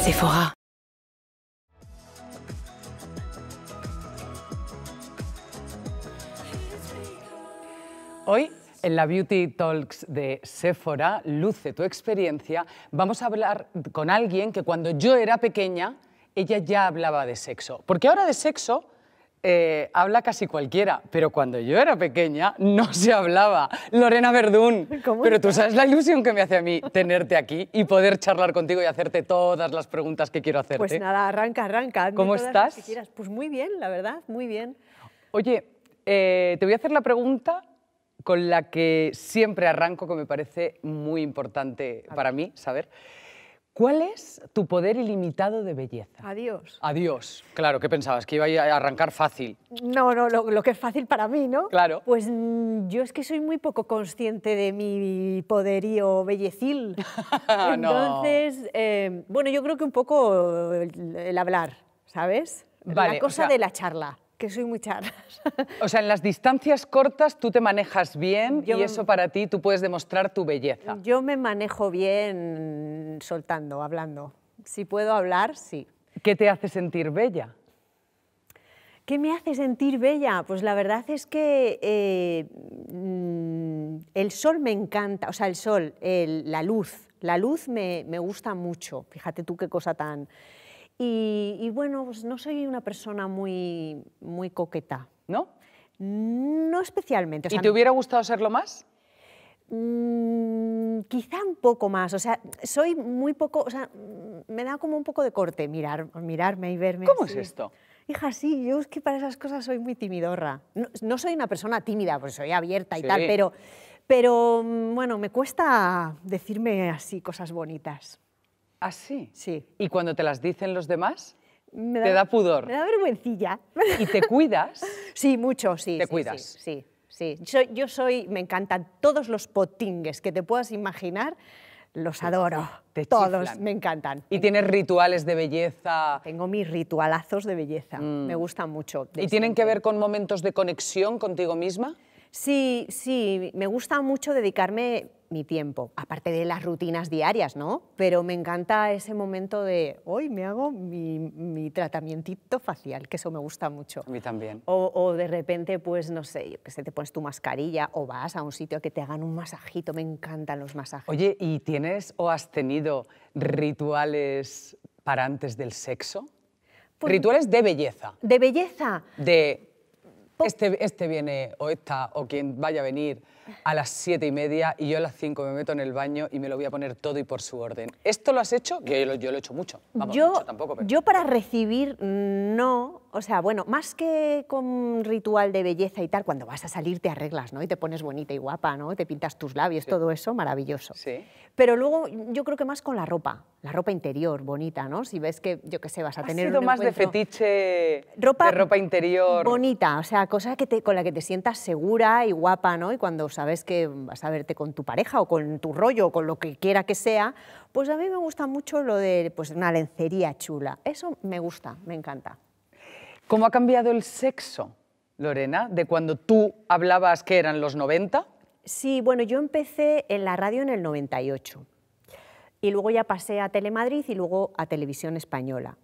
Sephora. Hoy, en la Beauty Talks de Sephora, Luce tu experiencia, vamos a hablar con alguien que cuando yo era pequeña, ella ya hablaba de sexo. Porque ahora de sexo habla casi cualquiera, pero cuando yo era pequeña no se hablaba. Lorena Berdún, pero tú sabes la ilusión que me hace a mí tenerte aquí y poder charlar contigo y hacerte todas las preguntas que quiero hacerte. Pues nada, arranca. ¿Cómo estás? Pues muy bien, la verdad, muy bien. Oye, te voy a hacer la pregunta con la que siempre arranco, que me parece muy importante para mí saber. ¿Cuál es tu poder ilimitado de belleza? Adiós. Adiós. Claro, ¿qué pensabas? ¿Que iba a arrancar fácil? No, lo que es fácil para mí, ¿no? Claro. Pues yo es que soy muy poco consciente de mi poderío bellecil. Entonces, no. Bueno, yo creo que un poco el hablar, ¿sabes? Vale, la cosa, o sea, de la charla, que soy muy charla. O sea, en las distancias cortas tú te manejas bien y eso para ti, tú puedes demostrar tu belleza. Yo me manejo bien soltando, hablando. Si puedo hablar, sí. ¿Qué te hace sentir bella? ¿Qué me hace sentir bella? Pues la verdad es que el sol me encanta, o sea, el sol, la luz me gusta mucho. Fíjate tú qué cosa tan... Y bueno, pues no soy una persona muy, muy coqueta. ¿No? No especialmente. O sea, ¿y te hubiera gustado serlo más? Quizá un poco más. O sea, soy muy poco... O sea, me da como un poco de corte mirarme y verme. ¿Cómo así es esto? Hija, sí, yo es que para esas cosas soy muy timidorra. No soy una persona tímida, porque soy abierta y tal, pero bueno, me cuesta decirme así cosas bonitas. ¿Ah, sí? Sí. ¿Y cuando te las dicen los demás? ¿Te da pudor? Me da vergüencilla. ¿Y te cuidas? Sí, mucho, sí. ¿Te cuidas? Sí. Me encantan todos los potingues que te puedas imaginar, los adoro. Te todos chiflan. Me encantan. ¿Y tienes rituales de belleza? Tengo mis ritualazos de belleza, me gustan mucho. ¿Y tienen que ver con momentos de conexión contigo misma? Sí, me gusta mucho dedicarme mi tiempo, aparte de las rutinas diarias, ¿no? Pero me encanta ese momento de, hoy me hago mi tratamientito facial, que eso me gusta mucho. A mí también. O de repente, pues no sé, yo que sé, te pones tu mascarilla o vas a un sitio a que te hagan un masajito, me encantan los masajes. Oye, ¿y tienes o has tenido rituales para antes del sexo? Pues, rituales de belleza. ¿De belleza? De... Este viene, o esta, o quien vaya a venir a las 7:30 y yo a las 5 me meto en el baño y me lo voy a poner todo y por su orden. ¿Esto lo has hecho? Que yo lo he hecho mucho. Vamos, mucho tampoco. Pero... Yo para recibir, no. O sea, bueno, más que con ritual de belleza y tal, cuando vas a salir te arreglas, ¿no? Y te pones bonita y guapa, ¿no? Te pintas tus labios, todo eso, maravilloso. Sí. Pero luego yo creo que más con la ropa interior, bonita, ¿no? Si ves que, yo qué sé, vas a tener un encuentro... ¿Has sido más de fetiche de ropa interior? Bonita, o sea, cosa que con la que te sientas segura y guapa, ¿no? Y cuando sabes que vas a verte con tu pareja o con tu rollo o con lo que quiera que sea, pues a mí me gusta mucho lo de una lencería chula. Eso me gusta, me encanta. ¿Cómo ha cambiado el sexo, Lorena, de cuando tú hablabas que eran los 90? Sí, bueno, yo empecé en la radio en el 98 y luego ya pasé a Telemadrid y luego a Televisión Española.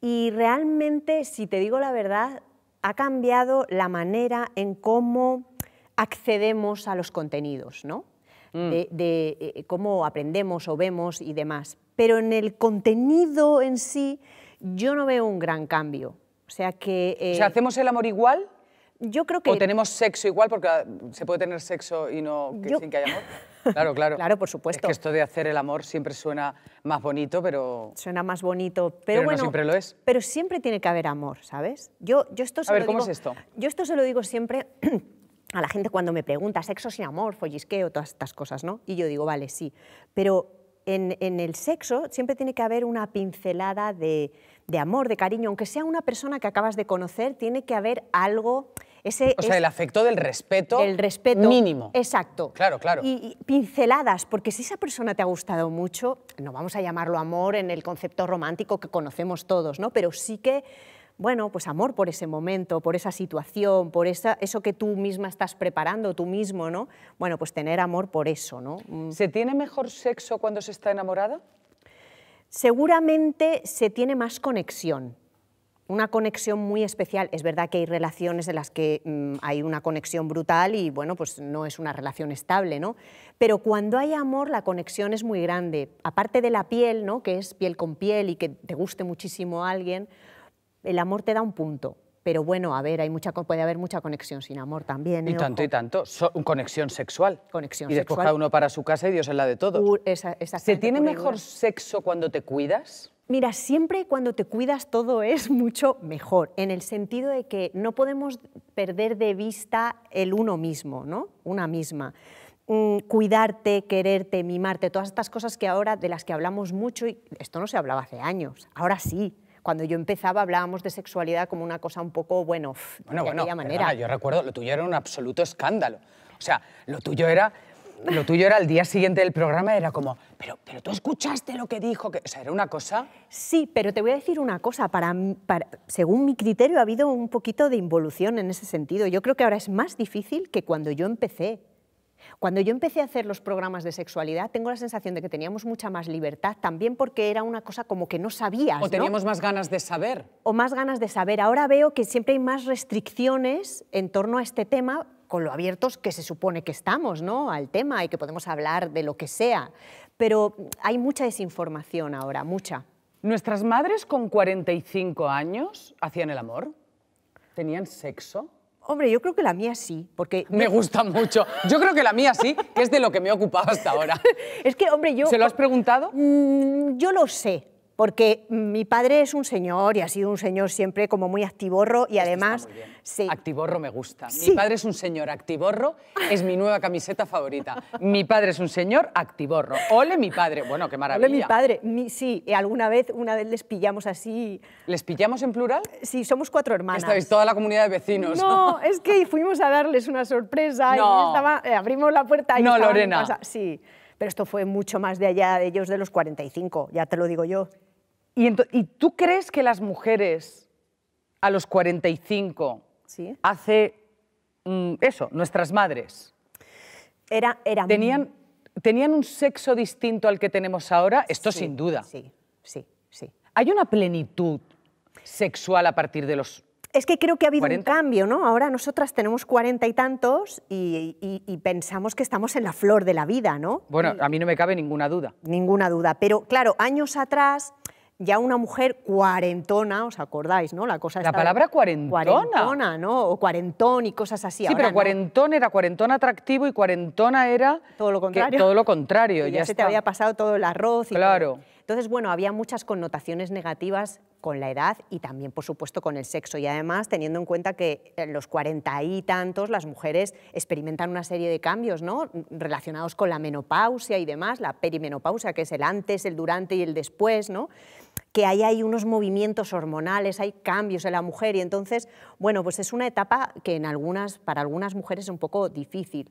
Y realmente, si te digo la verdad, ha cambiado la manera en cómo accedemos a los contenidos, ¿no? De cómo aprendemos o vemos y demás. Pero en el contenido en sí yo no veo un gran cambio. O sea que... ¿hacemos el amor igual? Yo creo que... ¿O tenemos sexo igual? Porque se puede tener sexo y sin que haya amor. Claro. Claro, por supuesto. Es que esto de hacer el amor siempre suena más bonito, pero... Suena más bonito, pero bueno... no siempre lo es. Pero siempre tiene que haber amor, ¿sabes? Yo esto se lo digo... A ver, ¿cómo es esto? Yo esto se lo digo siempre a la gente cuando me pregunta, sexo sin amor, follisqueo, todas estas cosas, ¿no? Y yo digo, vale, sí, pero... En el sexo siempre tiene que haber una pincelada de amor, de cariño. Aunque sea una persona que acabas de conocer, tiene que haber algo... el afecto del respeto, mínimo. Exacto. Claro. Y pinceladas, porque si esa persona te ha gustado mucho, no vamos a llamarlo amor en el concepto romántico que conocemos todos, ¿no? Pero sí que... Bueno, pues amor por ese momento, por esa situación, por eso que tú misma estás preparando, tú mismo, ¿no? Bueno, pues tener amor por eso, ¿no? ¿Se tiene mejor sexo cuando se está enamorada? Seguramente se tiene más conexión, una conexión muy especial. Es verdad que hay relaciones en las que hay una conexión brutal y bueno, pues no es una relación estable, ¿no? Pero cuando hay amor la conexión es muy grande. Aparte de la piel, ¿no? Que es piel con piel y que te guste muchísimo a alguien, el amor te da un punto. Pero bueno, a ver, hay mucha, puede haber mucha conexión sin amor también. Y tanto, ojo. Y tanto. Conexión sexual. Conexión sexual. Y después sexual. Cada uno para su casa y Dios es la de todos. ¿Se tiene mejor sexo cuando te cuidas? Mira, siempre cuando te cuidas todo es mucho mejor, en el sentido de que no podemos perder de vista el uno mismo, ¿no? Una misma. Cuidarte, quererte, mimarte, todas estas cosas que ahora, de las que hablamos mucho, y esto no se hablaba hace años, ahora sí. Cuando yo empezaba hablábamos de sexualidad como una cosa un poco, bueno, de aquella manera. Perdona, yo recuerdo, lo tuyo era un absoluto escándalo. O sea, lo tuyo era al día siguiente del programa, era como, pero tú escuchaste lo que dijo, que, o sea, era una cosa... Sí, pero te voy a decir una cosa, según mi criterio ha habido un poquito de involución en ese sentido. Yo creo que ahora es más difícil que cuando yo empecé. Cuando yo empecé a hacer los programas de sexualidad, tengo la sensación de que teníamos mucha más libertad, también porque era una cosa como que no sabías. O teníamos, ¿no?, más ganas de saber. O más ganas de saber. Ahora veo que siempre hay más restricciones en torno a este tema, con lo abiertos que se supone que estamos, ¿no?, al tema y que podemos hablar de lo que sea. Pero hay mucha desinformación ahora, mucha. ¿Nuestras madres con 45 años hacían el amor? ¿Tenían sexo? Hombre, yo creo que la mía sí, porque... Me gusta mucho. Yo creo que la mía sí, que es de lo que me he ocupado hasta ahora. Es que, hombre, yo... ¿Se lo has preguntado? Yo lo sé, porque mi padre es un señor y ha sido un señor siempre como muy activorro y además... Sí. Activorro me gusta. Sí. Mi padre es un señor activorro, es mi nueva camiseta favorita. Mi padre es un señor activorro. Ole mi padre. Bueno, qué maravilla. Ole mi padre. Sí, alguna vez, les pillamos así... ¿Les pillamos en plural? Sí, somos 4 hermanas. Estáis toda la comunidad de vecinos. No, es que fuimos a darles una sorpresa. No. Y abrimos la puerta y... No, Lorena. Sí, pero esto fue mucho más de allá de ellos, de los 45, ya te lo digo yo. ¿Y tú crees que las mujeres a los 45... ¿Sí? Hace eso, nuestras madres. ¿Tenían un sexo distinto al que tenemos ahora? Esto sí, sin duda. Sí, sí, sí. ¿Hay una plenitud sexual a partir de los 40? Es que creo que ha habido un cambio, ¿no? Ahora nosotras tenemos 40 y tantos y pensamos que estamos en la flor de la vida, ¿no? Bueno, a mí no me cabe ninguna duda. Ninguna duda, pero claro, años atrás... Ya una mujer cuarentona, ¿os acordáis, no? La cosa. La palabra cuarentona. Cuarentona, ¿no? O cuarentón y cosas así. Sí, ahora pero no. Cuarentón era cuarentón atractivo y cuarentona era... Todo lo contrario. Todo lo contrario. Y ya se te había pasado todo el arroz y claro. Todo. Entonces, bueno, había muchas connotaciones negativas con la edad y también, por supuesto, con el sexo. Y además, teniendo en cuenta que en los 40 y tantos las mujeres experimentan una serie de cambios, ¿no?, relacionados con la menopausia y demás, la perimenopausia, que es el antes, el durante y el después, ¿no?, que ahí hay unos movimientos hormonales, hay cambios en la mujer y entonces, bueno, pues es una etapa que para algunas mujeres es un poco difícil.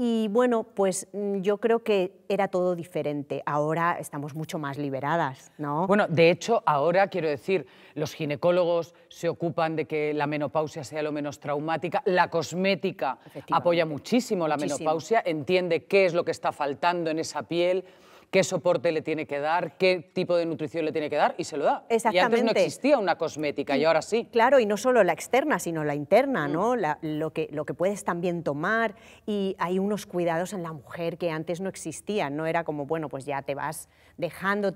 Y bueno, pues yo creo que era todo diferente. Ahora estamos mucho más liberadas, ¿no? Bueno, de hecho, ahora quiero decir, los ginecólogos se ocupan de que la menopausia sea lo menos traumática. La cosmética apoya muchísimo la menopausia, entiende qué es lo que está faltando en esa piel, qué soporte le tiene que dar, qué tipo de nutrición le tiene que dar y se lo da. Exactamente. Y antes no existía una cosmética y ahora sí. Claro, y no solo la externa, sino la interna, ¿no? Lo que puedes también tomar y hay unos cuidados en la mujer que antes no existían, no era como, bueno, pues ya te vas dejando,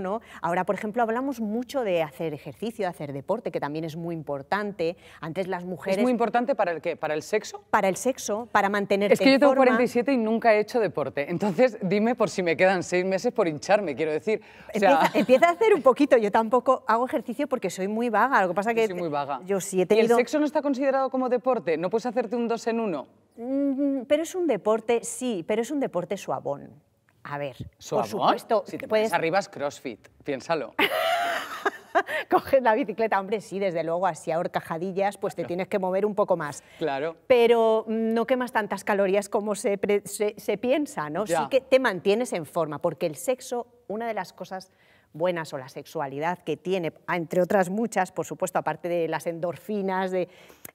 ¿no? Ahora, por ejemplo, hablamos mucho de hacer ejercicio, de hacer deporte, que también es muy importante. Antes las mujeres... ¿Es muy importante para el qué? ¿Para el sexo? Para el sexo, para mantenerte en forma. Es que yo tengo 47 y nunca he hecho deporte, entonces dime por si me quedan 6 meses por hincharme, quiero decir. O sea... empieza a hacer un poquito. Yo tampoco hago ejercicio porque soy muy vaga. Lo que pasa que soy muy vaga. Yo sí he tenido... ¿Y el sexo no está considerado como deporte? ¿No puedes hacerte un 2 en 1? Pero es un deporte, sí, pero es un deporte suavón. A ver, ¿suavón? Por supuesto... Si te pones arriba es crossfit, piénsalo. Coges la bicicleta, hombre, sí, desde luego, así a horcajadillas, pues te tienes que mover un poco más. Claro. Pero no quemas tantas calorías como se piensa, ¿no? Ya. Sí que te mantienes en forma, porque el sexo, una de las cosas buenas o la sexualidad que tiene, entre otras muchas, por supuesto, aparte de las endorfinas,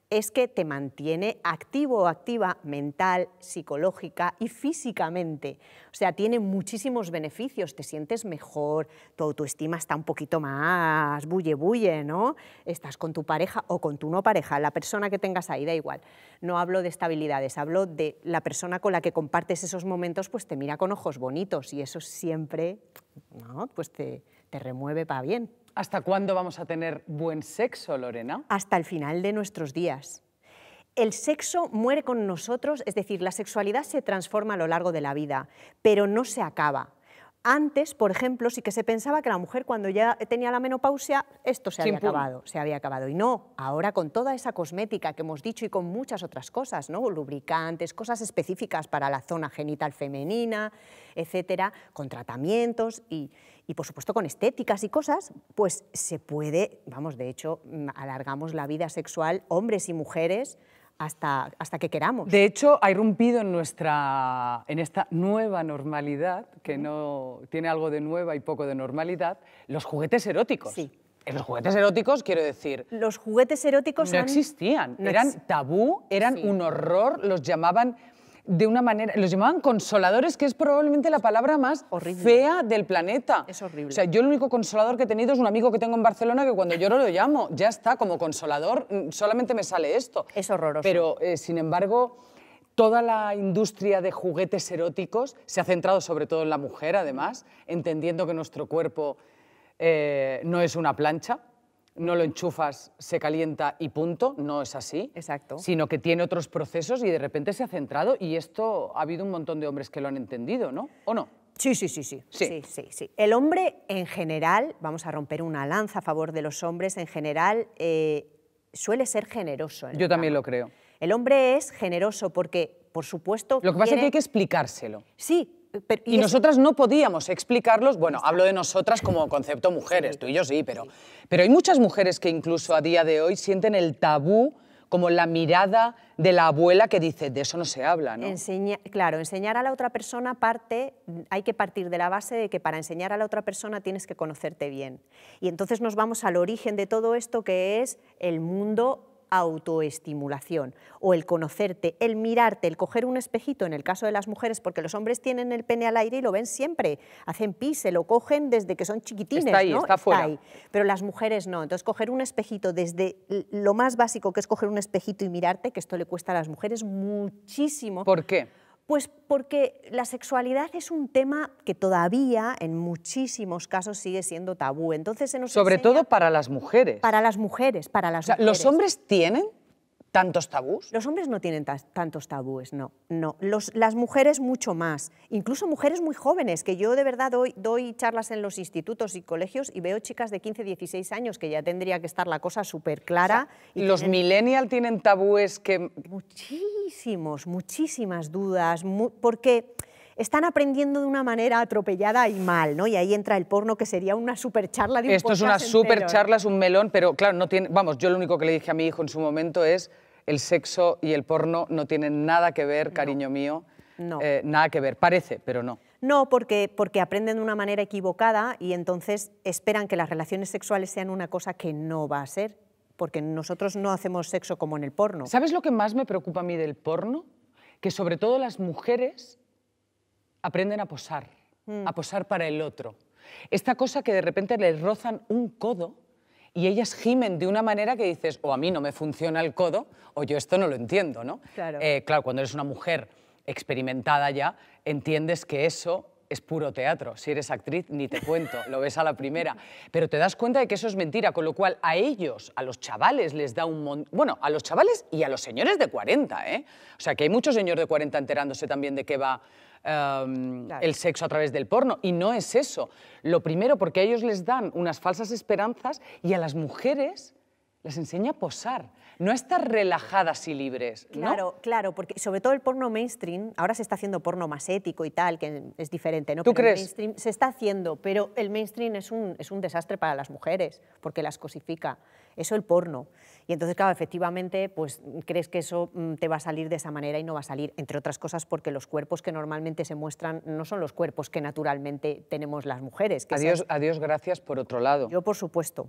es que te mantiene activo o activa mental, psicológica y físicamente. O sea, tiene muchísimos beneficios, te sientes mejor, tu autoestima está un poquito más bulle, ¿no? Estás con tu pareja o con tu no pareja, la persona que tengas ahí, da igual. No hablo de estabilidades, hablo de la persona con la que compartes esos momentos, pues te mira con ojos bonitos y eso siempre, ¿no? Pues te remueve para bien. ¿Hasta cuándo vamos a tener buen sexo, Lorena? Hasta el final de nuestros días. El sexo muere con nosotros, es decir, la sexualidad se transforma a lo largo de la vida, pero no se acaba. Antes, por ejemplo, sí que se pensaba que la mujer cuando ya tenía la menopausia, esto se había acabado, Y no, ahora con toda esa cosmética que hemos dicho y con muchas otras cosas, ¿no? Lubricantes, cosas específicas para la zona genital femenina, etcétera, con tratamientos y por supuesto con estéticas y cosas, pues se puede, vamos, de hecho, alargamos la vida sexual, hombres y mujeres, hasta que queramos. De hecho, ha irrumpido en esta nueva normalidad, que no tiene algo de nueva y poco de normalidad, los juguetes eróticos. Sí. Los juguetes eróticos, quiero decir... Los juguetes eróticos no existían, eran tabú, eran un horror, los llamaban... de una manera, los llamaban consoladores, que es probablemente la palabra más fea del planeta. Es horrible. O sea, yo el único consolador que he tenido es un amigo que tengo en Barcelona que cuando lloro lo llamo, ya está, como consolador solamente me sale esto. Es horroroso. Pero, sin embargo, toda la industria de juguetes eróticos se ha centrado sobre todo en la mujer, además, entendiendo que nuestro cuerpo no es una plancha. No lo enchufas, se calienta y punto, no es así. Exacto. Sino que tiene otros procesos y de repente se ha centrado y esto ha habido un montón de hombres que lo han entendido, ¿no? ¿O no? Sí. El hombre en general, vamos a romper una lanza a favor de los hombres, en general suele ser generoso. Yo también lo creo. El hombre es generoso porque, por supuesto... Lo que pasa es que hay que explicárselo. Sí. Pero, y nosotras no podíamos explicarlos, bueno, hablo de nosotras como concepto mujeres, tú y yo sí, pero hay muchas mujeres que incluso a día de hoy sienten el tabú como la mirada de la abuela que dice, de eso no se habla, ¿no? Enseñar a la otra persona hay que partir de la base de que para enseñar a la otra persona tienes que conocerte bien. Y entonces nos vamos al origen de todo esto que es el mundo autoestimulación o el conocerte, el mirarte, el coger un espejito en el caso de las mujeres, porque los hombres tienen el pene al aire y lo ven siempre, hacen pis, se lo cogen desde que son chiquitines, está ahí, ¿no? Está fuera. Está ahí, pero las mujeres no, entonces coger un espejito desde lo más básico que es coger un espejito y mirarte, que esto le cuesta a las mujeres muchísimo. ¿Por qué? Pues porque la sexualidad es un tema que todavía, en muchísimos casos, sigue siendo tabú. Entonces se nos sobre todo para las mujeres. Para las mujeres, para las mujeres. ¿Los hombres tienen tantos tabús? Los hombres no tienen tantos tabúes, no. Las mujeres mucho más. Incluso mujeres muy jóvenes, que yo de verdad doy charlas en los institutos y colegios y veo chicas de 15, 16 años que ya tendría que estar la cosa súper clara. O sea, y los millennials tienen tabúes que... Muchísimas dudas, porque están aprendiendo de una manera atropellada y mal, ¿no? Y ahí entra el porno, que sería una super charla de un podcast entero. Esto es una super charla, es un melón, pero claro, no tiene... Vamos, yo lo único que le dije a mi hijo en su momento es el sexo y el porno no tienen nada que ver, cariño mío, nada que ver, parece, pero no. No, porque aprenden de una manera equivocada y entonces esperan que las relaciones sexuales sean una cosa que no va a ser, porque nosotros no hacemos sexo como en el porno. ¿Sabes lo que más me preocupa a mí del porno? Que sobre todo las mujeres aprenden a posar para el otro. Esta cosa que de repente les rozan un codo y ellas gimen de una manera que dices, o a mí no me funciona el codo, o yo esto no lo entiendo, ¿no? Claro, claro, cuando eres una mujer experimentada ya, entiendes que eso es puro teatro. Si eres actriz, ni te cuento, lo ves a la primera. Pero te das cuenta de que eso es mentira, con lo cual a ellos, a los chavales, les da un montón... Bueno, a los chavales y a los señores de 40, ¿eh? O sea, que hay muchos señores de 40 enterándose también de qué va el sexo a través del porno. Y no es eso. Lo primero, porque a ellos les dan unas falsas esperanzas y a las mujeres les enseña a posar, no a estar relajadas y libres, ¿no? Claro, porque sobre todo el porno mainstream, ahora se está haciendo porno más ético y tal, que es diferente, ¿no? ¿Tú crees? El mainstream se está haciendo, pero el mainstream es un desastre para las mujeres, porque las cosifica, eso el porno. Y entonces, claro, efectivamente, pues crees que eso te va a salir de esa manera y no va a salir, entre otras cosas porque los cuerpos que normalmente se muestran no son los cuerpos que naturalmente tenemos las mujeres. Adiós, gracias por otro lado. Yo, por supuesto,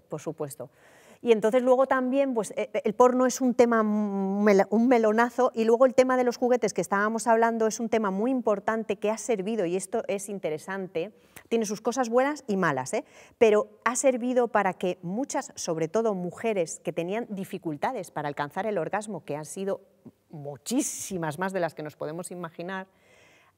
Y entonces luego también pues, el porno es un tema, un melonazo, y luego el tema de los juguetes que estábamos hablando es un tema muy importante que ha servido, y esto es interesante, tiene sus cosas buenas y malas, pero ha servido para que muchas, sobre todo mujeres que tenían dificultades para alcanzar el orgasmo, que han sido muchísimas más de las que nos podemos imaginar,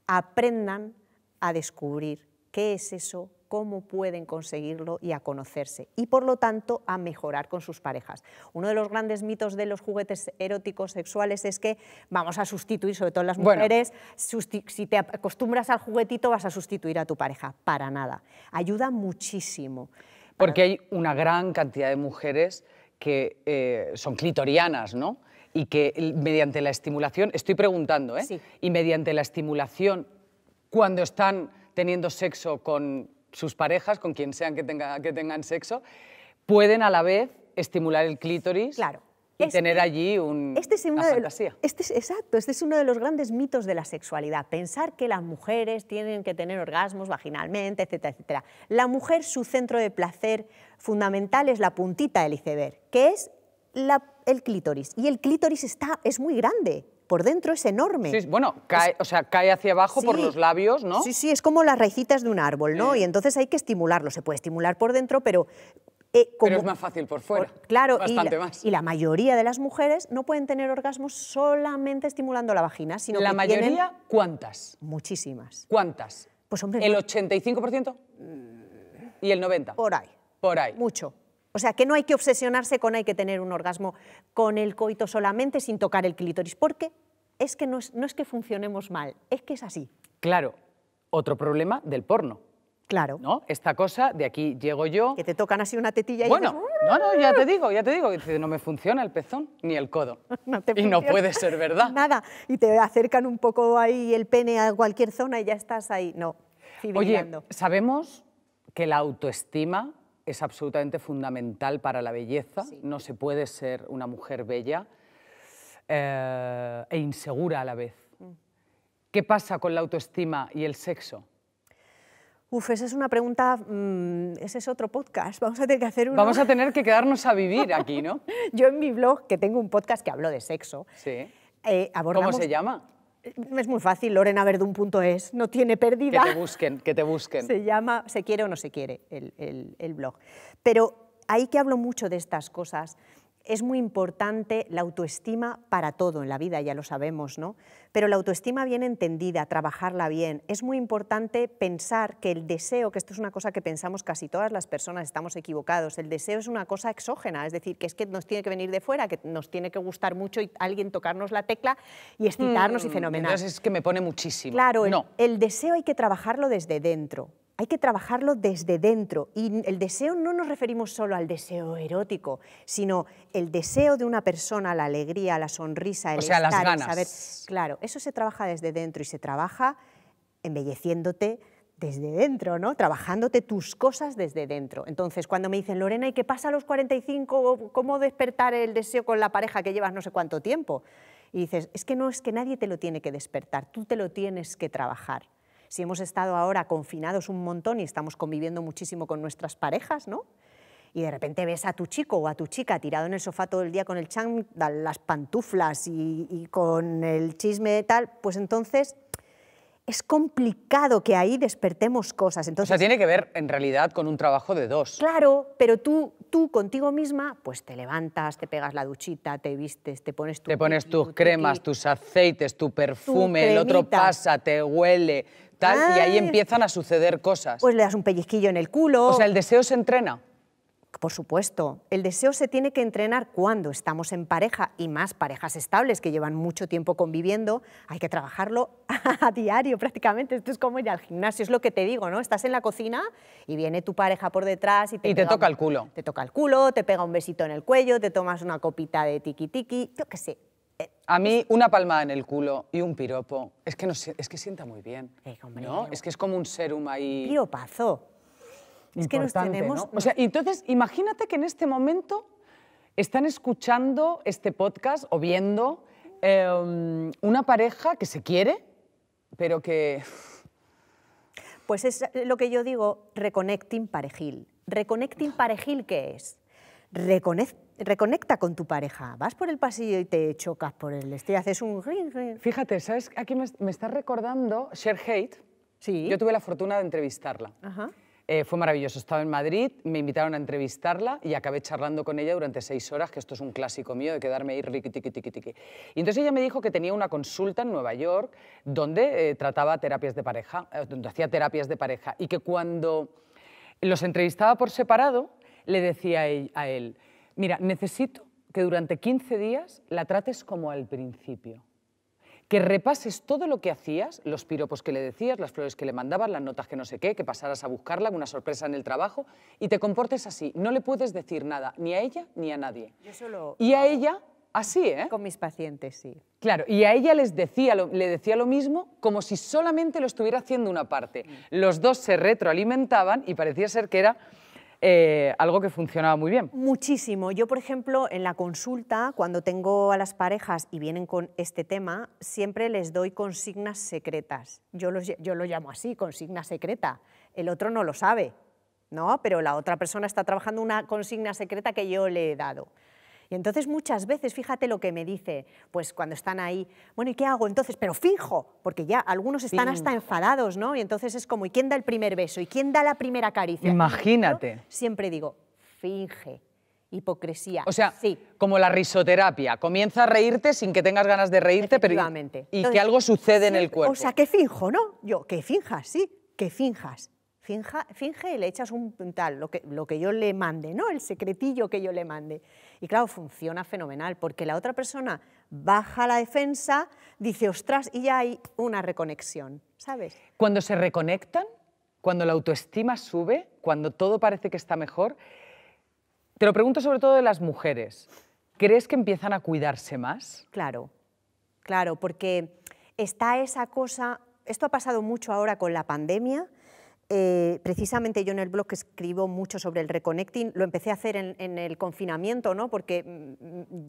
aprendan a descubrir qué es eso, cómo pueden conseguirlo y a conocerse, y por lo tanto a mejorar con sus parejas. Uno de los grandes mitos de los juguetes eróticos sexuales es que vamos a sustituir, sobre todo las mujeres, si te acostumbras al juguetito vas a sustituir a tu pareja. Para nada. Ayuda muchísimo. Porque hay una gran cantidad de mujeres que son clitorianas, ¿no? Y que mediante la estimulación, estoy preguntando, sí. Y mediante la estimulación, cuando están teniendo sexo con sus parejas, con quien sean que tengan sexo, pueden a la vez estimular el clítoris, claro, y tener allí una fantasía. Exacto, este es uno de los grandes mitos de la sexualidad, pensar que las mujeres tienen que tener orgasmos vaginalmente, etcétera, etcétera. La mujer, su centro de placer fundamental es la puntita del iceberg, que es el clítoris, y el clítoris es muy grande. Por dentro es enorme. Sí, bueno, cae hacia abajo, sí, por los labios, ¿no? Sí, sí, es como las raícitas de un árbol, ¿no? Sí. Y entonces hay que estimularlo. Se puede estimular por dentro, pero... pero es más fácil por fuera. Claro, bastante más. Y la mayoría de las mujeres no pueden tener orgasmos solamente estimulando la vagina, sino que tienen... ¿La mayoría cuántas? Muchísimas. ¿Cuántas? Pues hombre... ¿El 85%? ¿Y el 90%? Por ahí. Por ahí. Mucho. O sea, que no hay que obsesionarse con hay que tener un orgasmo con el coito solamente sin tocar el clítoris, porque es que no es que funcionemos mal, es que es así. Claro, otro problema del porno. Claro. ¿No? Esta cosa de aquí llego yo... Que te tocan así una tetilla y... Bueno, no, ya te digo, no me funciona el pezón ni el codo. Y no puede ser verdad. Nada, y te acercan un poco ahí el pene a cualquier zona y ya estás ahí, no. Oye, sabemos que la autoestima es absolutamente fundamental para la belleza, sí. No se puede ser una mujer bella e insegura a la vez. ¿Qué pasa con la autoestima y el sexo? Uf, esa es una pregunta, ese es otro podcast, vamos a tener que hacer uno. Vamos a tener que quedarnos a vivir aquí, ¿no? Yo en mi blog, que tengo un podcast que hablo de sexo, sí. Abordamos... ¿Cómo se llama? Es muy fácil, lorenaberdun.es, no tiene pérdida. Que te busquen, que te busquen. Se llama Se quiere o no se quiere el blog. Pero ahí que hablo mucho de estas cosas, es muy importante la autoestima para todo en la vida, ya lo sabemos, ¿no? Pero la autoestima bien entendida, trabajarla bien, es muy importante pensar que el deseo, que esto es una cosa que pensamos casi todas las personas, estamos equivocados, el deseo es una cosa exógena, es decir, que es que nos tiene que venir de fuera, que nos tiene que gustar mucho y alguien tocarnos la tecla y excitarnos y fenomenal. Entonces es que me pone muchísimo. Claro, no. El deseo hay que trabajarlo desde dentro. Hay que trabajarlo desde dentro, y el deseo no nos referimos solo al deseo erótico, sino el deseo de una persona, la alegría, la sonrisa, el estar, las ganas. El saber. Claro, eso se trabaja desde dentro y se trabaja embelleciéndote desde dentro, ¿no? Trabajándote tus cosas desde dentro. Entonces, cuando me dicen, Lorena, ¿y qué pasa a los 45? ¿Cómo despertar el deseo con la pareja que llevas no sé cuánto tiempo? Y dices, es que no, es que nadie te lo tiene que despertar, tú te lo tienes que trabajar. Si hemos estado ahora confinados un montón y estamos conviviendo muchísimo con nuestras parejas, ¿no? Y de repente ves a tu chico o a tu chica tirado en el sofá todo el día con el chándal, las pantuflas y con el chisme y tal, pues entonces es complicado que ahí despertemos cosas. Entonces, o sea, tiene que ver en realidad con un trabajo de dos. Claro, pero tú contigo misma, pues te levantas, te pegas la duchita, te vistes, te pones tus cremas, tus aceites, tu perfume, el otro pasa, te huele... Tal, y ahí empiezan a suceder cosas. Pues le das un pellizquillo en el culo. O sea, ¿el deseo se entrena? Por supuesto. El deseo se tiene que entrenar cuando estamos en pareja, y más parejas estables que llevan mucho tiempo conviviendo. Hay que trabajarlo a diario prácticamente. Esto es como ir al gimnasio, es lo que te digo, ¿no? Estás en la cocina y viene tu pareja por detrás y te toca el culo. Te toca el culo, te pega un besito en el cuello, te tomas una copita de tiki-tiki, yo qué sé. A mí una palmada en el culo y un piropo, es que sienta muy bien, hombre, ¿no? Es que es como un sérum ahí... Piropazo. Es que nos tenemos... ¿no? O sea, entonces, imagínate que en este momento están escuchando este podcast o viendo una pareja que se quiere, pero que... Pues es lo que yo digo, reconnecting parejil. ¿Reconnecting parejil qué es? Reconecta con tu pareja. Vas por el pasillo y te chocas por el este, haces un... Fíjate, ¿sabes? Aquí me está recordando Cher Hate. Sí. Yo tuve la fortuna de entrevistarla. Ajá. Fue maravilloso. Estaba en Madrid, me invitaron a entrevistarla y acabé charlando con ella durante 6 horas, que esto es un clásico mío, de quedarme ahí riqui, tiqui, tiqui, tiqui. Y entonces ella me dijo que tenía una consulta en Nueva York donde trataba terapias de pareja, donde hacía terapias de pareja, y que cuando los entrevistaba por separado, le decía a él, mira, necesito que durante 15 días la trates como al principio. Que repases todo lo que hacías, los piropos que le decías, las flores que le mandabas, las notas que no sé qué, que pasaras a buscarla, una sorpresa en el trabajo, y te comportes así. No le puedes decir nada, ni a ella ni a nadie. Yo solo... Y a ella, así, ¿eh? Con mis pacientes, sí. Claro, y a ella le decía lo mismo, como si solamente lo estuviera haciendo una parte. Los dos se retroalimentaban y parecía ser que era... algo que funcionaba muy bien. Muchísimo. Yo, por ejemplo, en la consulta, cuando tengo a las parejas y vienen con este tema, siempre les doy consignas secretas. Yo lo llamo así, consigna secreta. El otro no lo sabe, ¿no? Pero la otra persona está trabajando una consigna secreta que yo le he dado. Y entonces muchas veces, fíjate lo que me dice, pues cuando están ahí, bueno, ¿y qué hago entonces? Pero finjo, porque ya algunos están hasta enfadados, ¿no? Y entonces es como, ¿y quién da el primer beso? ¿Y quién da la primera caricia? Imagínate. Yo siempre digo, finge, hipocresía. O sea, sí, como la risoterapia, comienza a reírte sin que tengas ganas de reírte, pero y entonces, que algo sucede en el cuerpo. O sea, que finjo, ¿no? Yo, que finjas, sí, que finjas. Finge y le echas un tal, lo que yo le mande, ¿no? El secretillo que yo le mande. Y claro, funciona fenomenal, porque la otra persona baja la defensa, dice, ostras, y ya hay una reconexión, ¿sabes? Cuando se reconectan, cuando la autoestima sube, cuando todo parece que está mejor, te lo pregunto sobre todo de las mujeres, ¿crees que empiezan a cuidarse más? Claro, claro, porque está esa cosa, esto ha pasado mucho ahora con la pandemia. Precisamente yo en el blog que escribo mucho sobre el reconnecting, lo empecé a hacer en el confinamiento, ¿no? Porque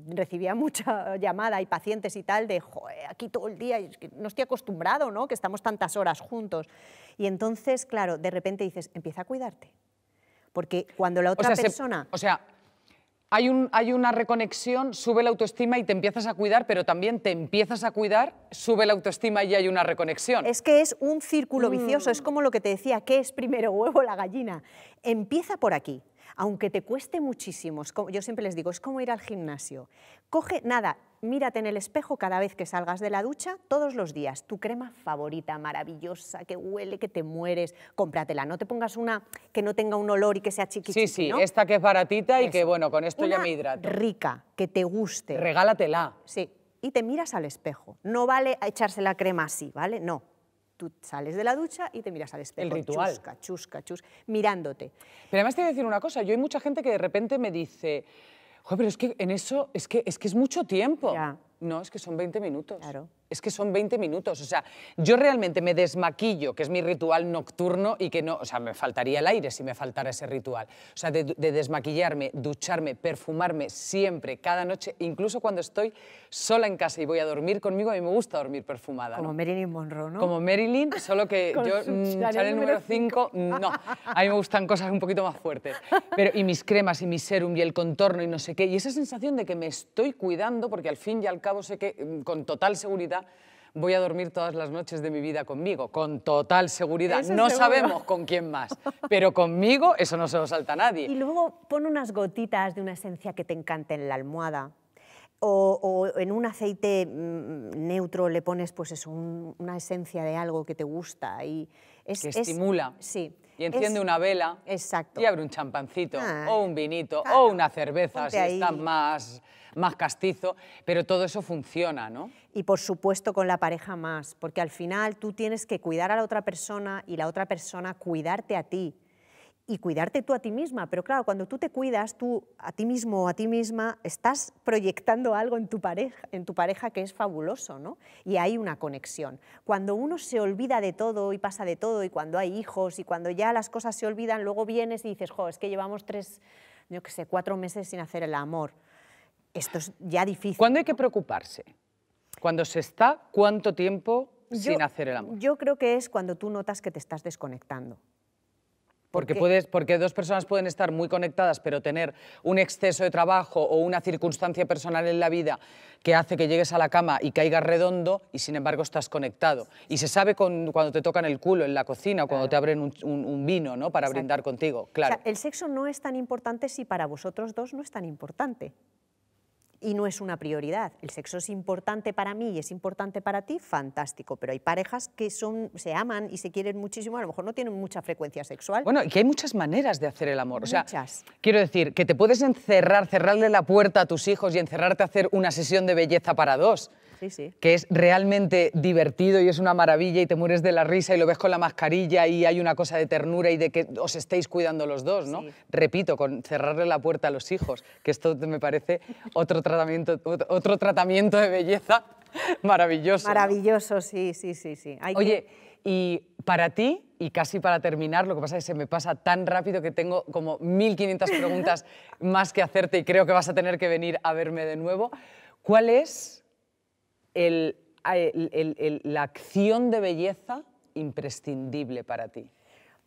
recibía mucha llamada y pacientes y tal de, joder, aquí todo el día, es que no estoy acostumbrado, ¿no? Que estamos tantas horas juntos. Y entonces, claro, de repente dices, empieza a cuidarte. Porque cuando la otra persona... Hay una reconexión, sube la autoestima y te empiezas a cuidar, pero también te empiezas a cuidar, sube la autoestima y hay una reconexión. Es que es un círculo vicioso, es como lo que te decía, ¿qué es primero, huevo o la gallina? Empieza por aquí, aunque te cueste muchísimo, yo siempre les digo, es como ir al gimnasio. Coge, nada, mírate en el espejo cada vez que salgas de la ducha, todos los días, tu crema favorita, maravillosa, que huele, que te mueres, cómpratela, no te pongas una que no tenga un olor y que sea chiquitita. Sí, sí, ¿no? Esta que es baratita y que bueno, con esto una ya me hidrato. Rica, que te guste. Regálatela. Sí, y te miras al espejo, no vale echarse la crema así, ¿vale? No. Tú sales de la ducha y te miras al espejo. El ritual. Chusca, chusca, chusca, mirándote. Pero además te voy a decir una cosa, yo hay mucha gente que de repente me dice, joder, pero es que en eso, es que es mucho tiempo. Ya. No, es que son 20 minutos. Claro. Es que son 20 minutos, o sea, yo realmente me desmaquillo, que es mi ritual nocturno y que no, o sea, me faltaría el aire si me faltara ese ritual. O sea, de desmaquillarme, ducharme, perfumarme siempre, cada noche, incluso cuando estoy sola en casa y voy a dormir conmigo, a mí me gusta dormir perfumada. Como Marilyn Monroe, ¿no? Como Marilyn, solo que yo, Chanel número 5, no, a mí me gustan cosas un poquito más fuertes. Pero y mis cremas y mi serum y el contorno y no sé qué, y esa sensación de que me estoy cuidando, porque al fin y al cabo sé que con total seguridad voy a dormir todas las noches de mi vida conmigo, con total seguridad. Eso no sabemos con quién más, pero conmigo eso no se lo salta a nadie. Y luego pon unas gotitas de una esencia que te encante en la almohada o en un aceite neutro le pones pues eso, una esencia de algo que te gusta. Y que estimula. Sí. Y enciende una vela. Exacto. Y abre un champancito, o un vinito, o una cerveza, si estás más castizo, pero todo eso funciona, ¿no? Y por supuesto con la pareja más, porque al final tú tienes que cuidar a la otra persona y la otra persona cuidarte a ti y cuidarte tú a ti misma, pero claro, cuando tú te cuidas tú a ti mismo o a ti misma, estás proyectando algo en tu pareja que es fabuloso, ¿no? Y hay una conexión. Cuando uno se olvida de todo y pasa de todo y cuando hay hijos y cuando ya las cosas se olvidan, luego vienes y dices, jo, es que llevamos 4 meses sin hacer el amor. Esto es ya difícil. ¿Cuándo hay que preocuparse? ¿Cuándo se está? ¿Cuánto tiempo sin hacer el amor? Yo creo que es cuando tú notas que te estás desconectando. Porque dos personas pueden estar muy conectadas, pero tener un exceso de trabajo o una circunstancia personal en la vida que hace que llegues a la cama y caigas redondo y sin embargo estás conectado. Y se sabe cuando te tocan el culo en la cocina o cuando te abren un vino, ¿no?, para brindar contigo. Claro. O sea, el sexo no es tan importante si para vosotros dos no es tan importante. Y no es una prioridad. El sexo es importante para mí y es importante para ti, fantástico. Pero hay parejas que se aman y se quieren muchísimo, a lo mejor no tienen mucha frecuencia sexual. Bueno, y que hay muchas maneras de hacer el amor. Muchas. O sea, quiero decir, que te puedes encerrar, cerrarle la puerta a tus hijos y encerrarte a hacer una sesión de belleza para dos. Sí, sí. Que es realmente divertido y es una maravilla y te mueres de la risa y lo ves con la mascarilla y hay una cosa de ternura y de que os estéis cuidando los dos, ¿no? Sí. Repito, con cerrarle la puerta a los hijos, que esto me parece otro tratamiento de belleza maravilloso. Maravilloso, ¿no? Sí. Oye, y para ti, y casi para terminar, lo que pasa es que se me pasa tan rápido que tengo como 1500 preguntas más que hacerte y creo que vas a tener que venir a verme de nuevo. ¿Cuál es la acción de belleza imprescindible para ti?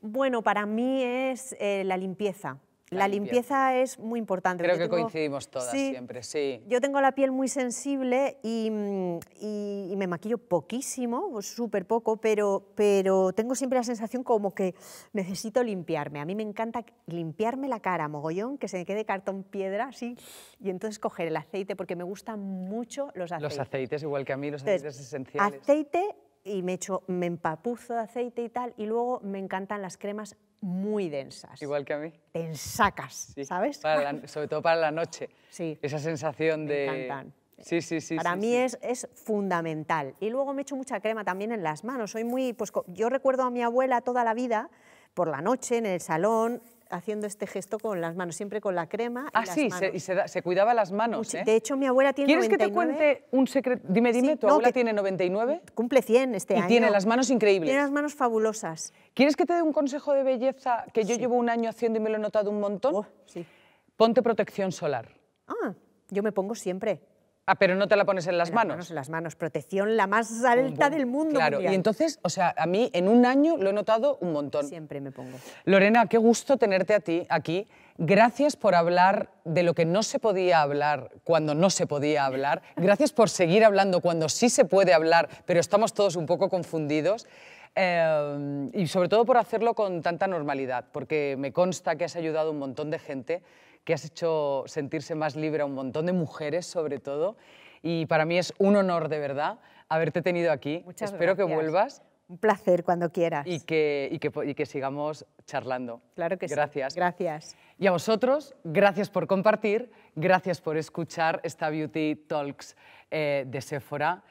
Bueno, para mí es la limpieza. La limpieza es muy importante. Creo que coincidimos todas siempre, sí. Yo tengo la piel muy sensible y me maquillo poquísimo, súper poco, pero tengo siempre la sensación como que necesito limpiarme. A mí me encanta limpiarme la cara, mogollón, que se me quede cartón piedra, así, y entonces coger el aceite, porque me gustan mucho los aceites. Los aceites, igual que a mí, los aceites entonces, esenciales. Aceite y me empapuzo de aceite y tal, y luego me encantan las cremas muy densas. Igual que a mí. Te ensacas, ¿sabes? Sobre todo para la noche. Sí. Esa sensación de... Me encantan. Sí. Para mí es fundamental. Y luego me echo mucha crema también en las manos. Soy muy... Pues, yo recuerdo a mi abuela toda la vida, por la noche, en el salón, haciendo este gesto con las manos, siempre con la crema. Se cuidaba las manos. De hecho, mi abuela tiene 99. ¿Quieres que te cuente un secreto? Dime, tu abuela tiene 99. Cumple 100 este año. Y tiene las manos increíbles. Tiene las manos fabulosas. ¿Quieres que te dé un consejo de belleza que yo llevo un año haciendo y me lo he notado un montón? Ponte protección solar. Ah, yo me pongo siempre. Ah, pero no te la pones en las manos. En las manos, protección la más alta del mundo. Claro, mundial. Y entonces, o sea, a mí en un año lo he notado un montón. Siempre me pongo. Lorena, qué gusto tenerte a ti aquí. Gracias por hablar de lo que no se podía hablar cuando no se podía hablar. Gracias por seguir hablando cuando sí se puede hablar, pero estamos todos un poco confundidos. Y sobre todo por hacerlo con tanta normalidad, porque me consta que has ayudado a un montón de gente, que has hecho sentirse más libre a un montón de mujeres, sobre todo. Y para mí es un honor, de verdad, haberte tenido aquí. Muchas gracias. Espero que vuelvas. Un placer, cuando quieras. Y que sigamos charlando. Claro que sí. Gracias. Gracias. Y a vosotros, gracias por compartir, gracias por escuchar esta Beauty Talks de Sephora.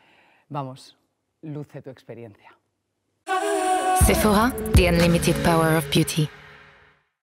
Vamos, luce tu experiencia. Sephora, the unlimited power of beauty.